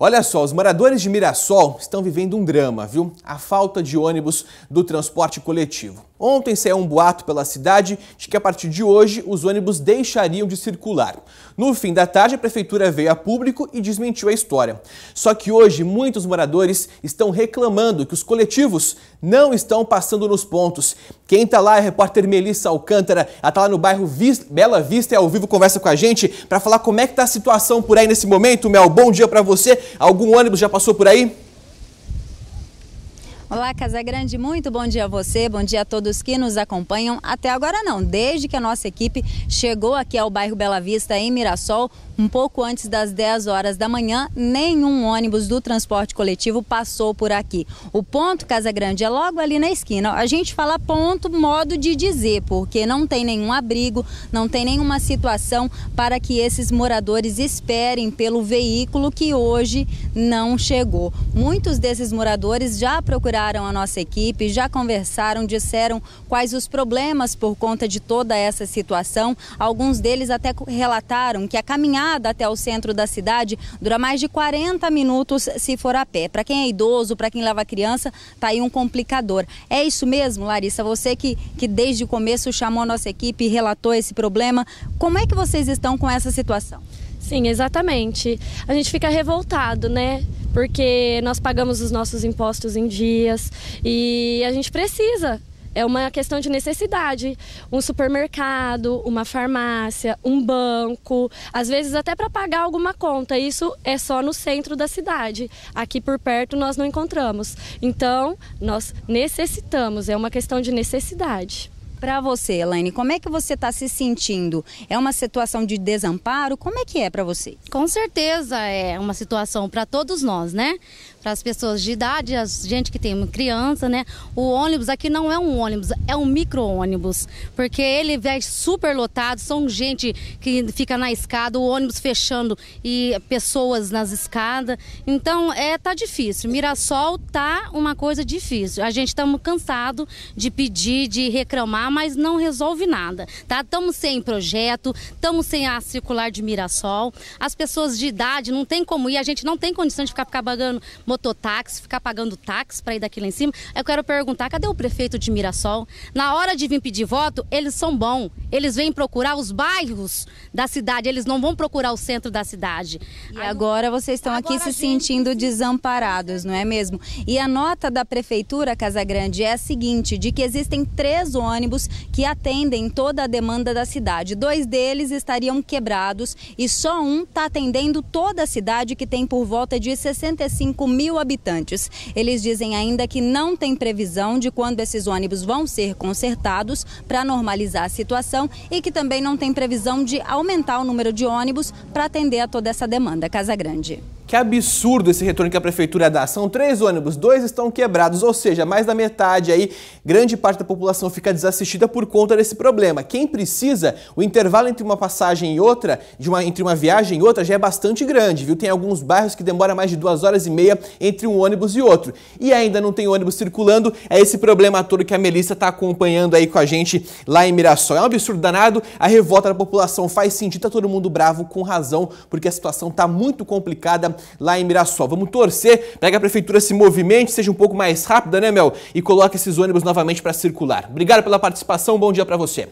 Olha só, os moradores de Mirassol estão vivendo um drama, viu? A falta de ônibus do transporte coletivo. Ontem saiu um boato pela cidade de que a partir de hoje os ônibus deixariam de circular. No fim da tarde, a prefeitura veio a público e desmentiu a história. Só que hoje muitos moradores estão reclamando que os coletivos não estão passando nos pontos. Quem tá lá é a repórter Melissa Alcântara. Ela tá lá no bairro Bela Vista e ao vivo conversa com a gente para falar como é que tá a situação por aí nesse momento. Mel, bom dia para você. Algum ônibus já passou por aí? Olá, Casa Grande, muito bom dia a você, bom dia a todos que nos acompanham. Até agora não, desde que a nossa equipe chegou aqui ao bairro Bela Vista, em Mirassol, um pouco antes das 10 horas da manhã, nenhum ônibus do transporte coletivo passou por aqui. O ponto, Casa Grande, é logo ali na esquina. A gente fala ponto, modo de dizer, porque não tem nenhum abrigo, não tem nenhuma situação para que esses moradores esperem pelo veículo que hoje não chegou. Muitos desses moradores já procuraram a nossa equipe, já conversaram, disseram quais os problemas por conta de toda essa situação. Alguns deles até relataram que a caminhada até o centro da cidade dura mais de 40 minutos se for a pé. Para quem é idoso, para quem leva criança, tá aí um complicador. É isso mesmo, Larissa? Você que desde o começo chamou a nossa equipe e relatou esse problema. Como é que vocês estão com essa situação? Sim, exatamente. A gente fica revoltado, né? Porque nós pagamos os nossos impostos em dias e a gente precisa. É uma questão de necessidade. Um supermercado, uma farmácia, um banco, às vezes até para pagar alguma conta. Isso é só no centro da cidade. Aqui por perto nós não encontramos. Então, nós necessitamos. É uma questão de necessidade. Para você, Elaine, como é que você está se sentindo? É uma situação de desamparo? Como é que é para você? Com certeza é uma situação para todos nós, né? Para as pessoas de idade, a gente que tem criança, né? O ônibus aqui não é um ônibus, é um micro-ônibus. Porque ele vem super lotado, são gente que fica na escada, o ônibus fechando e pessoas nas escadas. Então, tá difícil. Mirassol tá uma coisa difícil. A gente estamos cansado de pedir, de reclamar, mas não resolve nada, tá? Estamos sem projeto, estamos sem a circular de Mirassol, as pessoas de idade não tem como ir, a gente não tem condição de ficar pagando mototáxi, ficar pagando táxi para ir daqui lá em cima. Eu quero perguntar, cadê o prefeito de Mirassol? Na hora de vir pedir voto, eles são bons, eles vêm procurar os bairros da cidade, eles não vão procurar o centro da cidade. E agora vocês estão aqui se sentindo desamparados, não é mesmo? E a nota da prefeitura, Casa Grande, é a seguinte, de que existem 3 ônibus que atendem toda a demanda da cidade. 2 deles estariam quebrados e só um está atendendo toda a cidade, que tem por volta de 65 mil habitantes. Eles dizem ainda que não tem previsão de quando esses ônibus vão ser consertados para normalizar a situação e que também não tem previsão de aumentar o número de ônibus para atender a toda essa demanda, Casa Grande. Que absurdo esse retorno que a prefeitura dá. São 3 ônibus, 2 estão quebrados, ou seja, mais da metade aí, grande parte da população fica desassistida por conta desse problema. Quem precisa, o intervalo entre uma passagem e outra, entre uma viagem e outra, já é bastante grande, viu? Tem alguns bairros que demora mais de 2 horas e meia entre um ônibus e outro. E ainda não tem ônibus circulando, é esse problema todo que a Melissa está acompanhando aí com a gente lá em Mirassol. É um absurdo danado, a revolta da população faz sentido, tá todo mundo bravo com razão, porque a situação tá muito complicada lá em Mirassol. Vamos torcer para que a prefeitura se movimente, seja um pouco mais rápida, né, Mel? E coloque esses ônibus novamente para circular. Obrigado pela participação, bom dia para você.